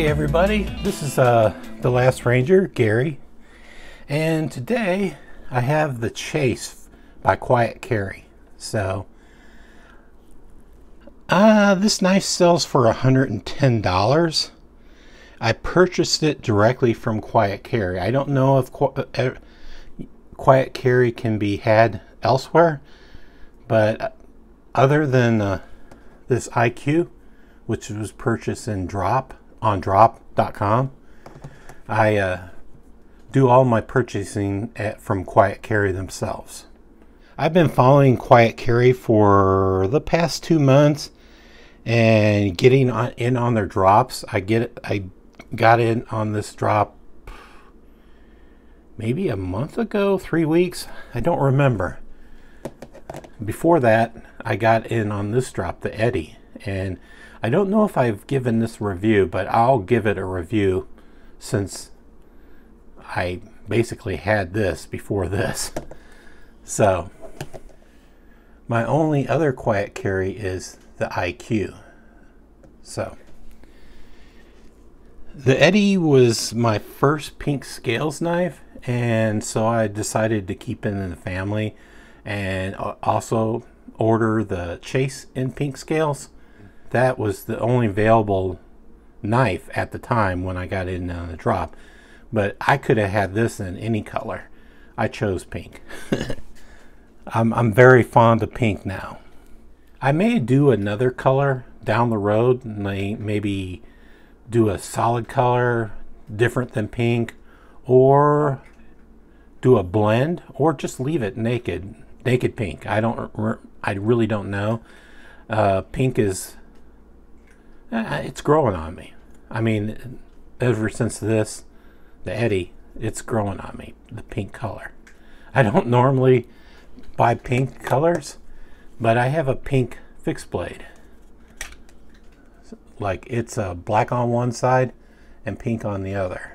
Hey everybody, this is The Last Ranger, Gary, and today I have the Chase by Quiet Carry. So this knife sells for $110. I purchased it directly from Quiet Carry. I don't know if Quiet Carry can be had elsewhere, but other than this IQ, which was purchased in Drop.com, I do all my purchasing from Quiet Carry themselves. I've been following Quiet Carry for the past 2 months and getting in on their drops. I got in on this drop maybe a month ago, 3 weeks. I don't remember. Before that, I got in on this drop, the Eddie, and I don't know if I've given this review, but I'll give it a review since I basically had this before this. So my only other Quiet Carry is the IQ. So the Eddie was my first pink scales knife, and so I decided to keep it in the family and also order the Chase in pink scales. That was the only available knife at the time when I got in on the drop, but I could have had this in any color. I chose pink. I'm very fond of pink now. I may do another color down the road, maybe do a solid color different than pink, or do a blend, or just leave it naked pink. I really don't know. Pink is, it's growing on me. I mean, ever since this, the Eddie, it's growing on me, the pink color. I don't normally buy pink colors, but I have a pink fixed blade. Like, it's black on one side and pink on the other.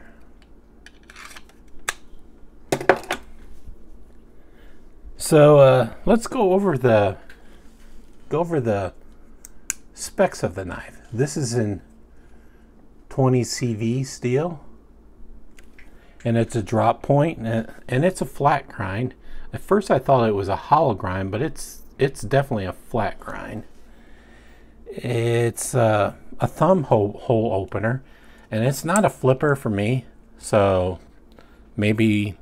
So let's go over the specs of the knife. This is in 20CV steel, and it's a drop point, and it's a flat grind. At first I thought it was a hollow grind, but it's definitely a flat grind. It's a thumb hole opener, and it's not a flipper for me, so maybe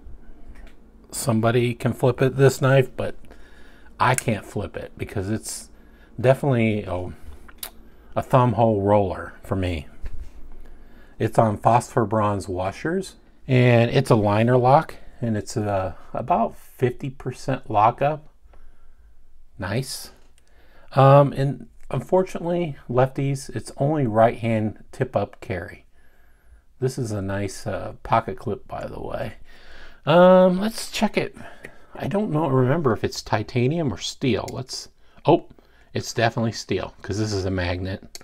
somebody can flip it, this knife, but I can't flip it because it's definitely a thumb hole roller for me. It's on phosphor bronze washers, and it's a liner lock, and it's about 50% lockup. Nice. And unfortunately, lefties, it's only right hand tip up carry. This is a nice pocket clip, by the way. Let's check it. I don't know, remember if it's titanium or steel. Oh, it's definitely steel because this is a magnet.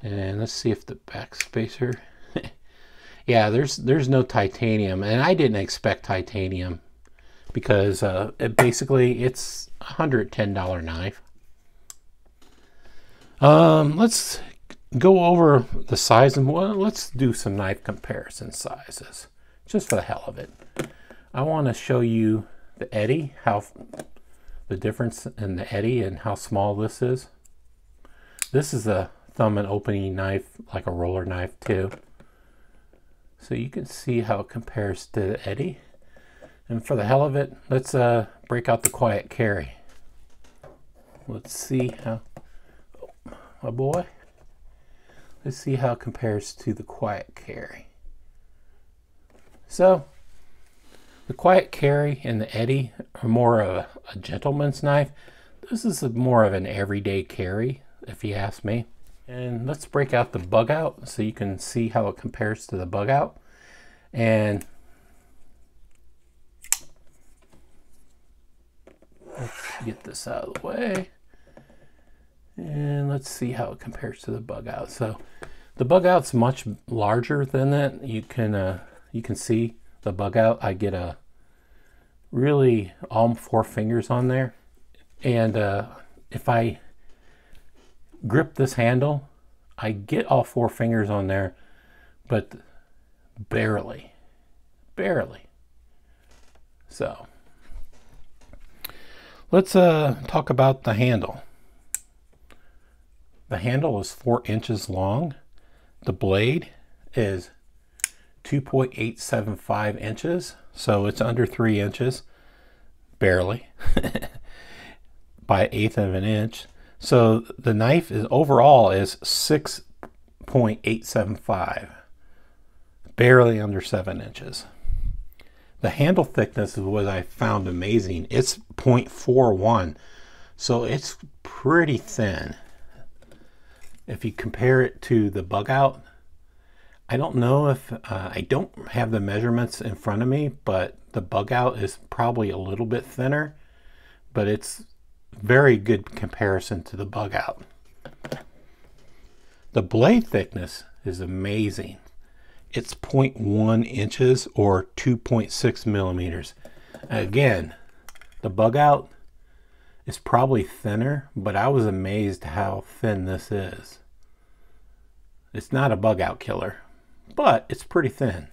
And let's see if the backspacer. Yeah, there's no titanium, and I didn't expect titanium because basically it's a $110 knife. Let's go over the size, and well, let's do some knife comparison sizes just for the hell of it. I want to show you the Eddie, how the difference in the Eddie and how small this is. This is a thumb and opening knife, like a roller knife too. So you can see how it compares to the Eddie. And for the hell of it, let's break out the Quiet Carry. Let's see how, oh, my boy. Let's see how it compares to the Quiet Carry. So the Quiet Carry and the Eddie are more of a gentleman's knife. This is more of an everyday carry, if you ask me. And let's break out the Bug-Out so you can see how it compares to the Bug-Out. And let's get this out of the way. And let's see how it compares to the Bug-Out. So the Bug-Out's much larger than that. You can see the Bug-Out, I get a really all four fingers on there, and if I grip this handle, I get all four fingers on there, but barely. So let's talk about the handle. The handle is 4 inches long. The blade is 2.875 inches, so it's under 3 inches, barely, by 1/8 of an inch. So the knife is overall is 6.875, barely under 7 inches. The handle thickness is what I found amazing. It's 0.41, so it's pretty thin. If you compare it to the Bug-Out, I don't know if, I don't have the measurements in front of me, but the Bug-Out is probably a little bit thinner, but it's very good comparison to the Bug-Out. The blade thickness is amazing. It's 0.1 inches or 2.6 millimeters. Again, the Bug-Out is probably thinner, but I was amazed how thin this is. It's not a Bug-Out killer, but it's pretty thin.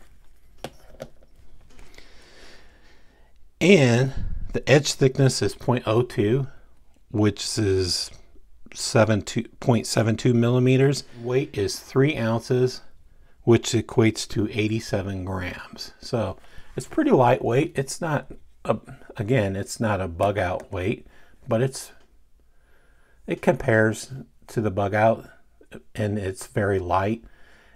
And the edge thickness is 0.02, which is 0.72 millimeters. Weight is 3 ounces, which equates to 87 grams. So it's pretty lightweight. It's not, again, it's not a Bug-Out weight, but it compares to the Bug-Out, and it's very light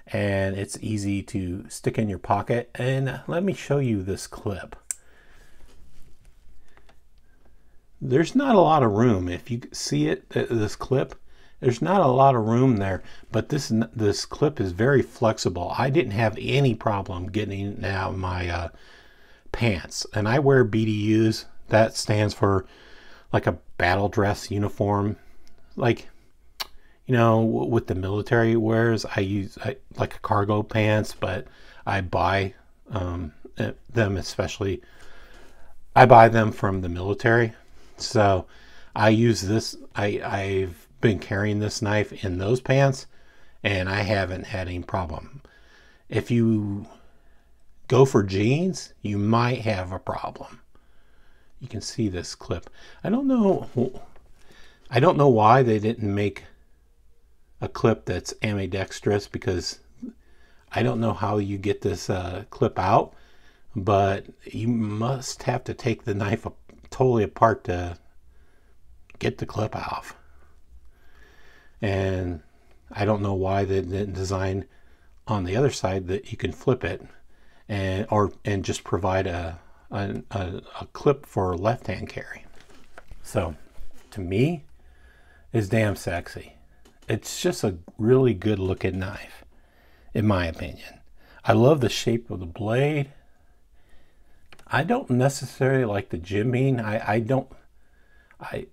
and it's easy to stick in your pocket. And let me show you this clip. There's not a lot of room. If you see it, this clip, there's not a lot of room there, but this clip is very flexible. I didn't have any problem getting it out of my pants, and I wear BDUs. That stands for like a battle dress uniform, like, you know, with the military wears. I use like cargo pants, but I buy them, especially I buy them from the military. So I use this. I've been carrying this knife in those pants, and I haven't had any problem. If you go for jeans, you might have a problem. You can see this clip. I don't know why they didn't make a clip that's ambidextrous, because I don't know how you get this clip out, but you must have to take the knife totally apart to get the clip off. And I don't know why they didn't design on the other side that you can flip it and just provide a clip for left-hand carry. So to me, it's damn sexy. It's just a really good looking knife, in my opinion. I love the shape of the blade. I don't necessarily like the jimping. I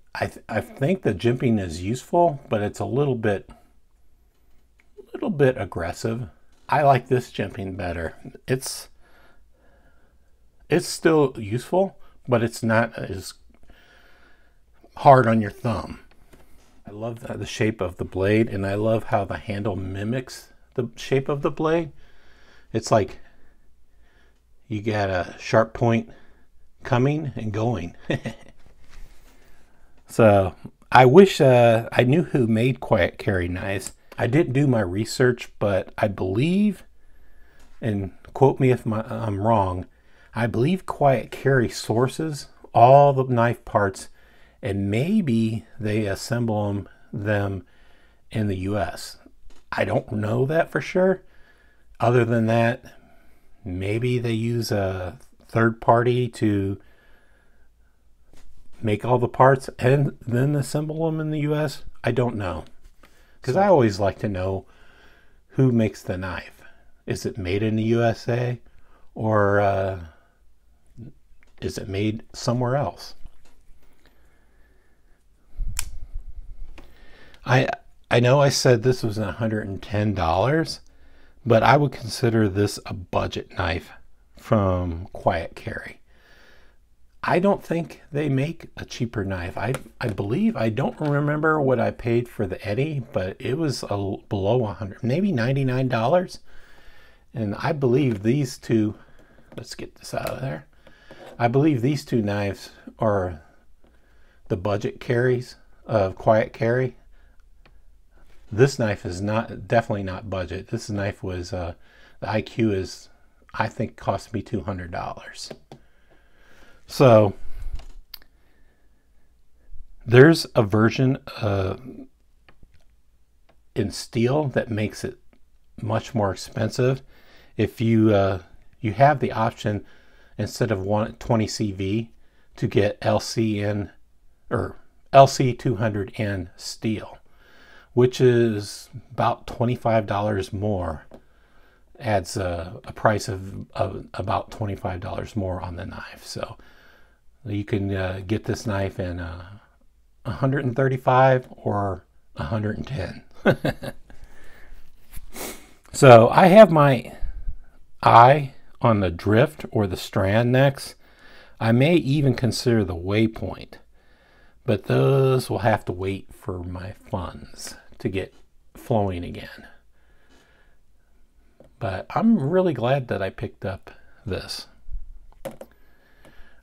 think the jimping is useful, but it's a little bit aggressive. I like this jimping better. It's still useful, but it's not as hard on your thumb. I love the shape of the blade, and I love how the handle mimics the shape of the blade. It's like you got a sharp point coming and going. So I wish I knew who made Quiet Carry knives. I didn't do my research, but I believe, and quote me if I'm wrong, I believe Quiet Carry sources all the knife parts, and maybe they assemble them in the US. I don't know that for sure. Other than that, maybe they use a third party to make all the parts and then assemble them in the US. I don't know, because I always like to know who makes the knife. Is it made in the USA, or is it made somewhere else? I know I said this was $110, but I would consider this a budget knife from Quiet Carry. I don't think they make a cheaper knife. I believe, I don't remember what I paid for the Eddie, but it was below 100, maybe $99. And I believe these two, let's get this out of there. I believe these two knives are the budget carries of Quiet Carry. This knife is not, definitely not budget. This knife was, the IQ is, I think cost me $200. So there's a version in steel that makes it much more expensive. If you you have the option, instead of 20CV, to get LCN or LC200N steel, which is about $25 more. Adds a price of about $25 more on the knife. So you can get this knife in 135 or 110. So I have my eye on the drift or the strand next. I may even consider the waypoint, but those will have to wait for my funds to get flowing again. But I'm really glad that I picked up this.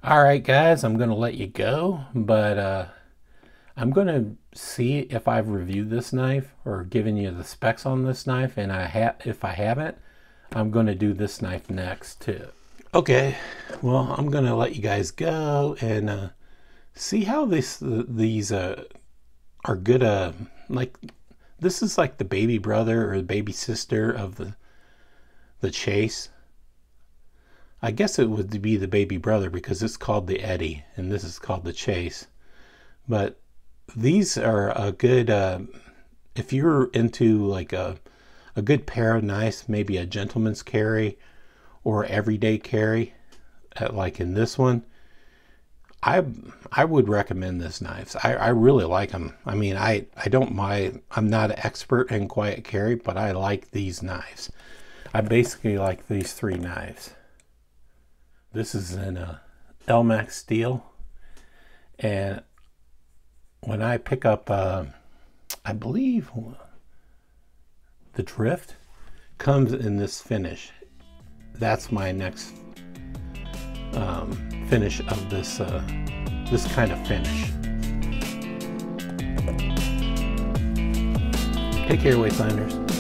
All right, guys, I'm going to let you go, but I'm going to see if I've reviewed this knife or given you the specs on this knife, and if I haven't, I'm going to do this knife next too. Okay, well, I'm going to let you guys go and see how these are good. Like this is like the baby brother or the baby sister of the Chase. I guess it would be the baby brother because it's called the Eddie and this is called the Chase. But these are a good, if you're into like a good pair of knives, maybe a gentleman's carry or everyday carry, like in this one, I would recommend this knife. I really like them. I mean, I don't mind, I'm not an expert in Quiet Carry, but I like these knives. I basically like these three knives. This is in a Elmax steel, and when I pick up, I believe the drift comes in this finish. That's my next finish of this this kind of finish. Take care, Wastelanders.